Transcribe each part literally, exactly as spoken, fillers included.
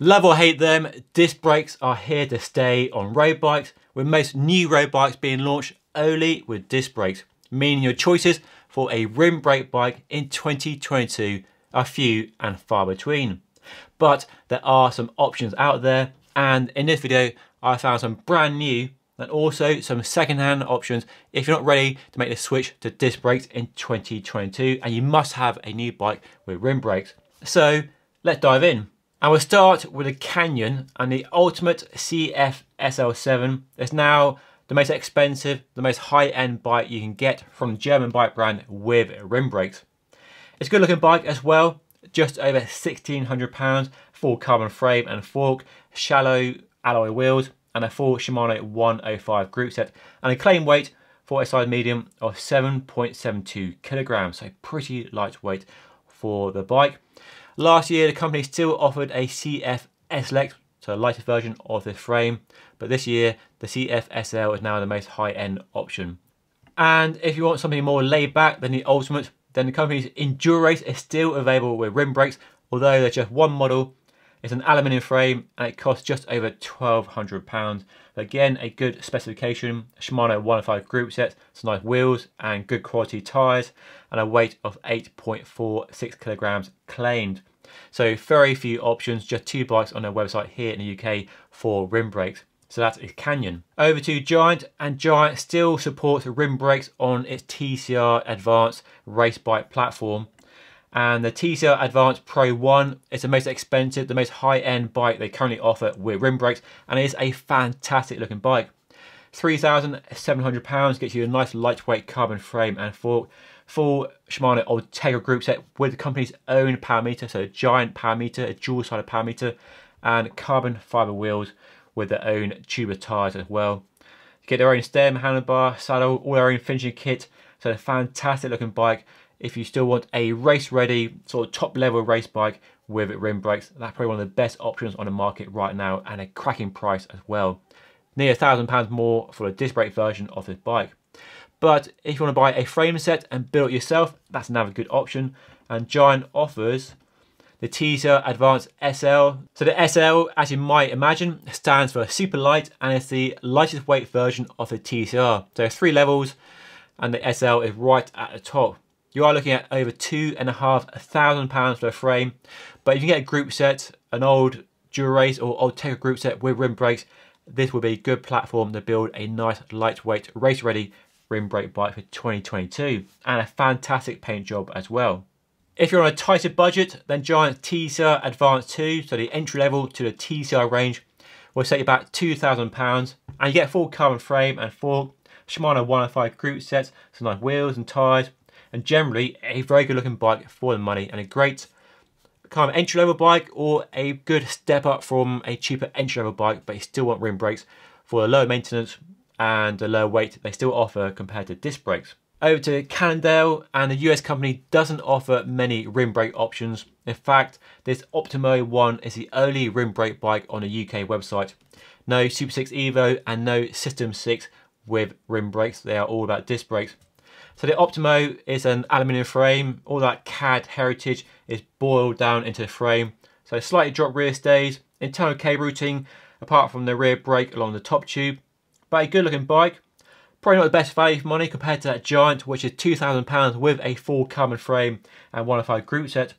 Love or hate them, disc brakes are here to stay on road bikes, with most new road bikes being launched only with disc brakes, meaning your choices for a rim brake bike in twenty twenty-two are few and far between. But there are some options out there, and in this video I found some brand new and also some second-hand options if you're not ready to make the switch to disc brakes in twenty twenty-two and you must have a new bike with rim brakes. So let's dive in. And we'll start with the Canyon and the Ultimate C F S L seven. It's now the most expensive, the most high-end bike you can get from the German bike brand with rim brakes. It's a good looking bike as well, just over sixteen hundred pounds, full carbon frame and fork, shallow alloy wheels, and a full Shimano one oh five groupset, and a claim weight for a size medium of seven point seven two kilograms, so pretty lightweight for the bike. Last year the company still offered a C F S L X, so a lighter version of this frame, but this year the C F S L is now the most high-end option. And if you want something more laid back than the Ultimate, then the company's Endurace is still available with rim brakes, although there's just one model. It's an aluminium frame and it costs just over twelve hundred pounds. Again, a good specification, Shimano one oh five groupset, some nice wheels and good quality tyres, and a weight of eight point four six kilograms claimed. So very few options, just two bikes on their website here in the U K for rim brakes. So that is Canyon. Over to Giant, and Giant still supports rim brakes on its T C R Advanced race bike platform. And the T C R Advanced Pro one is the most expensive, the most high-end bike they currently offer with rim brakes, and it is a fantastic looking bike. three thousand seven hundred pounds gets you a nice lightweight carbon frame and fork, full Shimano Ultegra groupset with the company's own power meter, so a Giant power meter, a dual-sided power meter, and carbon fibre wheels with their own tuber tyres as well. You get their own stem, handlebar, saddle, all their own finishing kit, so a fantastic looking bike. If you still want a race ready, sort of top level race bike with rim brakes, that's probably one of the best options on the market right now, and a cracking price as well. Near a thousand pounds more for a disc brake version of this bike. But if you want to buy a frame set and build it yourself, that's another good option. And Giant offers the T C R Advanced S L. So the S L, as you might imagine, stands for super light, and it's the lightest weight version of the T C R. So three levels, and the S L is right at the top. You are looking at over two and a half thousand pounds for a frame, but if you get a group set, an old Dura Ace or Ultegra group set with rim brakes, this will be a good platform to build a nice lightweight race ready rim brake bike for twenty twenty-two, and a fantastic paint job as well. If you're on a tighter budget, then Giant T C R Advanced two, so the entry level to the T C R range, will set you about two thousand pounds, and you get a full carbon frame and fork, Shimano one oh five group sets, some nice wheels and tyres, and generally a very good looking bike for the money, and a great kind of entry level bike, or a good step up from a cheaper entry level bike, but you still want rim brakes for the lower maintenance and the lower weight they still offer compared to disc brakes. Over to Cannondale, and the U S company doesn't offer many rim brake options. In fact, this Optimo one is the only rim brake bike on the U K website. No Super six Evo and no System six with rim brakes, they are all about disc brakes. So the Optimo is an aluminium frame, all that C A D heritage is boiled down into the frame. So slightly dropped rear stays, internal cable routing, apart from the rear brake along the top tube. But a good looking bike, probably not the best value for money compared to that Giant, which is two thousand pounds with a full carbon frame and one oh five group set.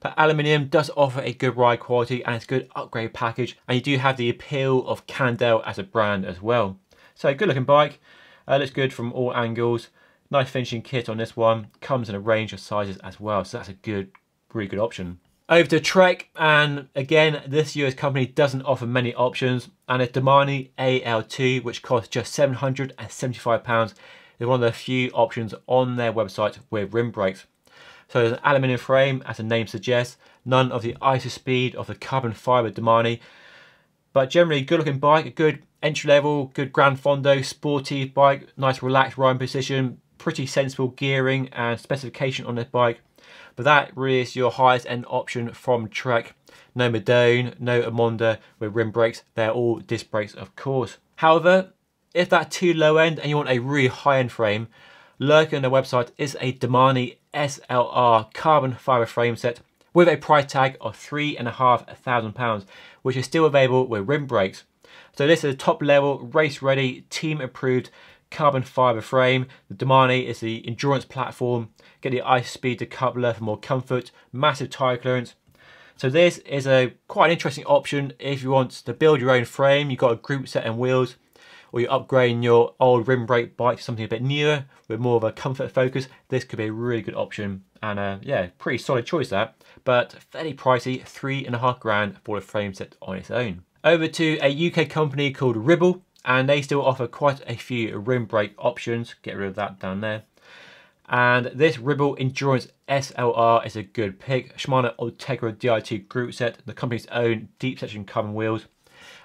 But aluminium does offer a good ride quality, and it's a good upgrade package, and you do have the appeal of Cannondale as a brand as well. So a good looking bike, uh, looks good from all angles. Nice finishing kit on this one, comes in a range of sizes as well, so that's a good, really good option. Over to Trek, and again, this U S company doesn't offer many options, and it's Domane A L two, which costs just seven hundred and seventy-five pounds, is one of the few options on their website with rim brakes. So there's an aluminium frame, as the name suggests, none of the I S O speed of the carbon fibre Domane, but generally good looking bike, a good entry level, good Gran Fondo, sporty bike, nice relaxed riding position, pretty sensible gearing and specification on this bike, but that really is your highest end option from Trek. No Madone, no Émonda with rim brakes, they're all disc brakes of course. However, if that's too low end and you want a really high end frame, lurking on their website is a Domane S L R carbon fibre frame set with a price tag of three and a half thousand pounds, which is still available with rim brakes. So this is a top level, race ready, team approved carbon fiber frame. The Domane is the endurance platform. Get the ISO speed decoupler for more comfort, massive tire clearance. So this is a quite an interesting option if you want to build your own frame, you've got a group set and wheels, or you're upgrading your old rim brake bike to something a bit newer with more of a comfort focus. This could be a really good option, and uh, yeah, pretty solid choice that, but fairly pricey, three and a half grand for a frame set on its own. Over to a U K company called Ribble, and they still offer quite a few rim brake options. Get rid of that down there. And this Ribble Endurance S L R is a good pick. Shimano Ultegra D I two group set, the company's own deep section carbon wheels.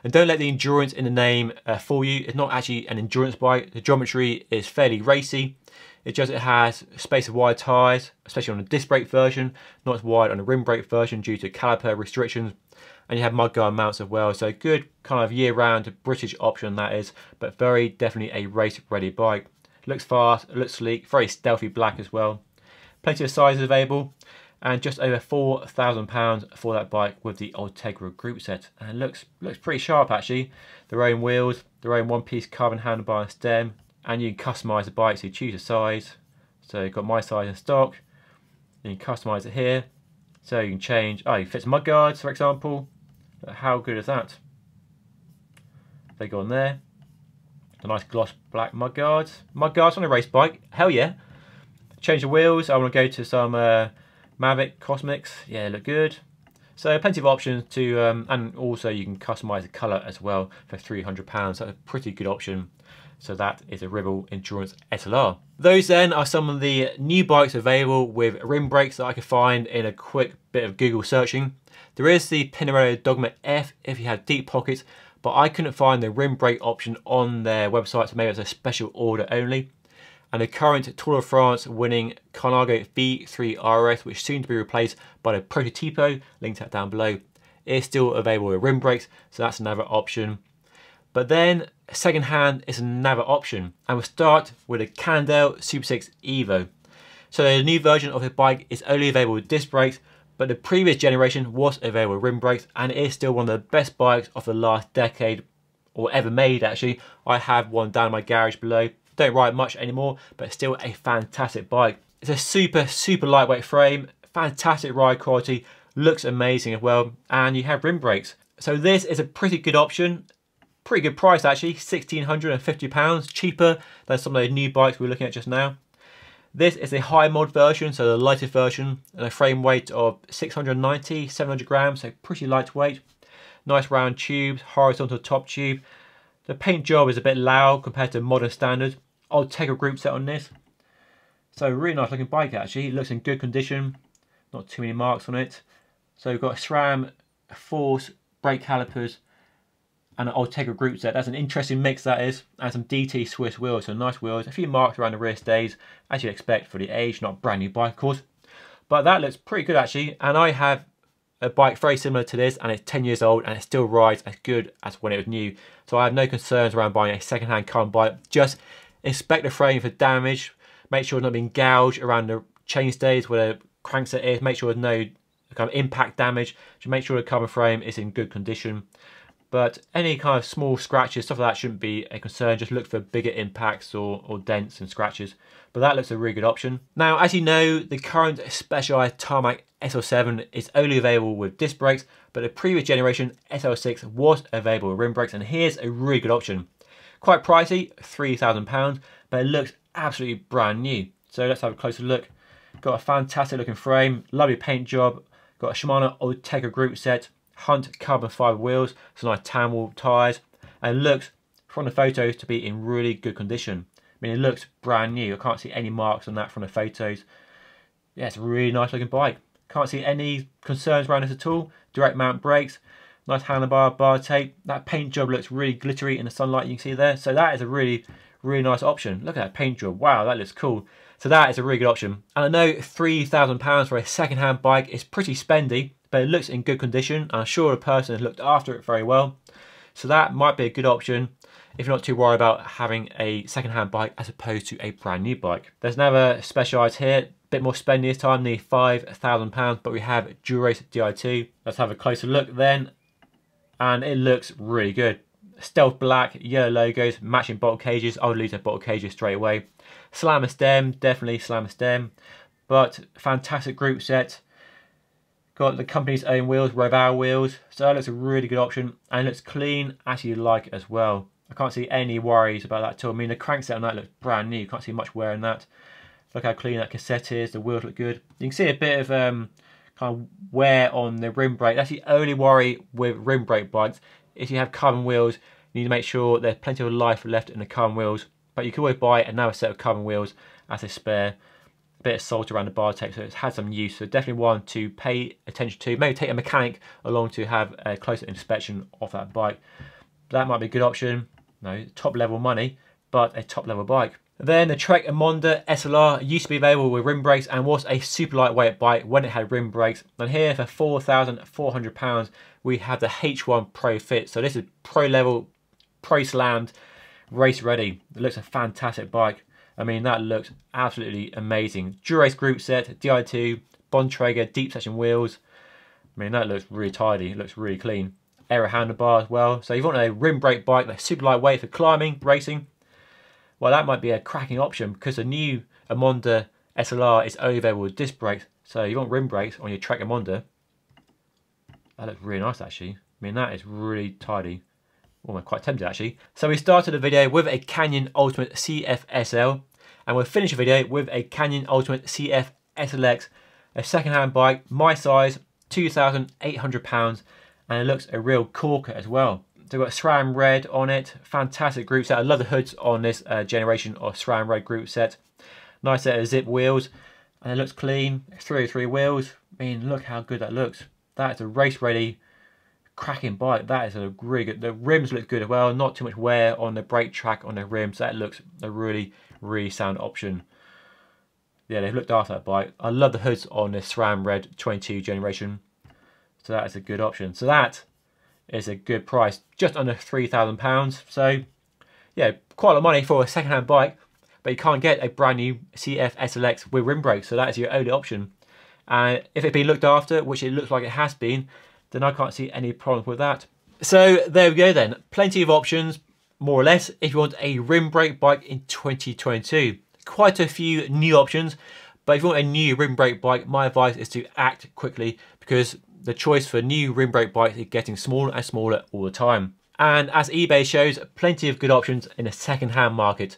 And don't let the endurance in the name uh, fool you. It's not actually an endurance bike. The geometry is fairly racy. It just it has space of wide tyres, especially on a disc brake version, not as wide on a rim brake version due to caliper restrictions. And you have mudguard mounts as well. So good kind of year-round British option that is, but very definitely a race-ready bike. Looks fast, looks sleek, very stealthy black as well. Plenty of sizes available, and just over four thousand pounds for that bike with the Ultegra group set. And it looks, looks pretty sharp actually. Their own wheels, their own one-piece carbon handlebar and stem, and you can customise the bike, so you choose a size. So you've got my size in stock, then you can customise it here. So you can change, oh, it fits mudguards for example. How good is that? They go on there. A nice gloss black mudguards. Mudguards on a race bike, hell yeah. Change the wheels, I want to go to some uh, Mavic Cosmics, yeah, look good. So plenty of options to, um, and also you can customise the colour as well for three hundred pounds, that's a pretty good option. So that is a Ribble Endurance S L R. Those then are some of the new bikes available with rim brakes that I could find in a quick bit of Google searching. There is the Pinarello Dogma F if you have deep pockets, but I couldn't find the rim brake option on their website, so maybe it's a special order only. And the current Tour de France winning Cannondale V three R S, which soon to be replaced by the Prototipo, linked that down below, is still available with rim brakes, so that's another option. But then second hand is another option, and we'll start with a Cannondale SuperSix Evo. So the new version of the bike is only available with disc brakes, but the previous generation was available with rim brakes, and it is still one of the best bikes of the last decade, or ever made actually. I have one down in my garage below. Don't ride much anymore, but it's still a fantastic bike. It's a super, super lightweight frame, fantastic ride quality, looks amazing as well, and you have rim brakes. So this is a pretty good option, pretty good price actually, one thousand six hundred and fifty pounds, cheaper than some of the new bikes we were looking at just now. This is the high mod version, so the lightest version, and a frame weight of six hundred ninety, seven hundred grams, so pretty lightweight. Nice round tubes, horizontal top tube. The paint job is a bit loud compared to modern standard. I'll take a group set on this. So really nice looking bike actually, it looks in good condition. Not too many marks on it. So we've got SRAM Force, brake calipers, and an Ultegra group set. That's an interesting mix that is, and some D T Swiss wheels, so nice wheels, a few marks around the rear stays, as you'd expect for the age, not a brand new bike of course. But that looks pretty good actually, and I have a bike very similar to this, and it's ten years old, and it still rides as good as when it was new. So I have no concerns around buying a second hand carbon bike, just inspect the frame for damage, make sure it's not being gouged around the chain stays where the crankset is, make sure there's no kind of impact damage, to make sure the carbon frame is in good condition. But any kind of small scratches, stuff like that shouldn't be a concern. Just look for bigger impacts or, or dents and scratches. But that looks a really good option. Now, as you know, the current Specialized Tarmac S L seven is only available with disc brakes, but the previous generation S L six was available with rim brakes, and here's a really good option. Quite pricey, three thousand pounds, but it looks absolutely brand new. So let's have a closer look. Got a fantastic looking frame, lovely paint job, got a Shimano Ultegra group set, Hunt carbon fiber wheels, some nice tan wall tyres, and it looks from the photos to be in really good condition. I mean, it looks brand new. I can't see any marks on that from the photos. Yeah, it's a really nice looking bike. Can't see any concerns around this at all. Direct mount brakes, nice handlebar, bar tape. That paint job looks really glittery in the sunlight, you can see there. So that is a really, really nice option. Look at that paint job. Wow, that looks cool. So that is a really good option. And I know three thousand pounds for a second-hand bike is pretty spendy, but it looks in good condition, and I'm sure the person has looked after it very well. So that might be a good option if you're not too worried about having a second-hand bike as opposed to a brand new bike. There's another Specialized here, bit more spend this time, near five thousand pounds, but we have Endurace D I two. Let's have a closer look then, and it looks really good. Stealth black, yellow logos, matching bottle cages. I would lose the bottle cages straight away. Slammer stem, definitely slammer stem, but fantastic group set. Got the company's own wheels, Roval wheels, so that looks a really good option, and it looks clean as you like as well. I can't see any worries about that at all. I mean, the crankset on that looks brand new, you can't see much wear on that. Look how clean that cassette is, the wheels look good. You can see a bit of um, kind of wear on the rim brake. That's the only worry with rim brake bikes. If you have carbon wheels, you need to make sure there's plenty of life left in the carbon wheels, but you can always buy another set of carbon wheels as a spare. Bit of salt around the bar tape, so it's had some use, so definitely one to pay attention to. Maybe take a mechanic along to have a closer inspection of that bike. That might be a good option. No, top level money, but a top level bike. Then the Trek Émonda S L R used to be available with rim brakes and was a super lightweight bike when it had rim brakes. And here for four thousand four hundred pounds we have the H one Pro Fit. So this is pro level, pro slammed, race ready. It looks a fantastic bike. I mean, that looks absolutely amazing. Dura-Ace group set, D I two, Bontrager deep section wheels. I mean, that looks really tidy. It looks really clean. Aero handlebar as well. So if you want a rim brake bike that's super lightweight for climbing, racing, well, that might be a cracking option because the new Émonda S L R is only available with disc brakes. So you want rim brakes on your Trek Émonda. That looks really nice, actually. I mean, that is really tidy. Well, I'm quite tempted actually. So we started the video with a Canyon Ultimate C F S L, and we'll finish the video with a Canyon Ultimate C F S L X, a second-hand bike, my size, two thousand eight hundred pounds, and it looks a real corker as well. So we've got SRAM Red on it, fantastic group set. I love the hoods on this uh, generation of SRAM Red group set. Nice set of zip wheels, and it looks clean. three oh three wheels. I mean, look how good that looks. That is a race-ready, cracking bike. That is a really good. The rims look good as well, not too much wear on the brake track on the rims. That looks a really, really sound option. Yeah, they've looked after that bike. I love the hoods on the SRAM Red twenty-two generation. So that is a good option. So that is a good price, just under three thousand pounds. So yeah, quite a lot of money for a second-hand bike, but you can't get a brand new C F S L X with rim brakes. So that is your only option. And uh, if it's been looked after, which it looks like it has been, then I can't see any problem with that. So there we go then, plenty of options, more or less, if you want a rim brake bike in twenty twenty-two. Quite a few new options, but if you want a new rim brake bike, my advice is to act quickly because the choice for new rim brake bikes is getting smaller and smaller all the time. And as eBay shows, plenty of good options in the second-hand market.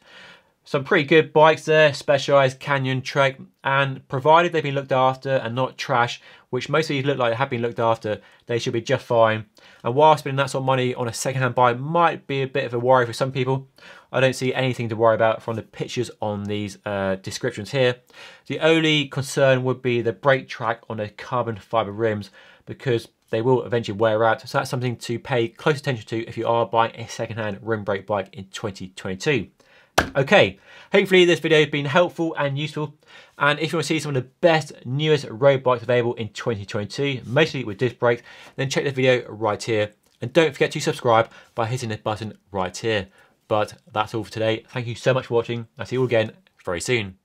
Some pretty good bikes there, Specialized, Canyon, Trek, and provided they've been looked after and not trash, which most of these look like they have been looked after, they should be just fine. And while spending that sort of money on a second-hand bike might be a bit of a worry for some people, I don't see anything to worry about from the pictures on these uh, descriptions here. The only concern would be the brake track on the carbon fiber rims because they will eventually wear out. So that's something to pay close attention to if you are buying a second-hand rim brake bike in twenty twenty-two. Okay, hopefully this video has been helpful and useful, and if you want to see some of the best, newest road bikes available in twenty twenty-two, mostly with disc brakes, then check the video right here. And don't forget to subscribe by hitting the button right here. But that's all for today. Thank you so much for watching. I'll see you all again very soon.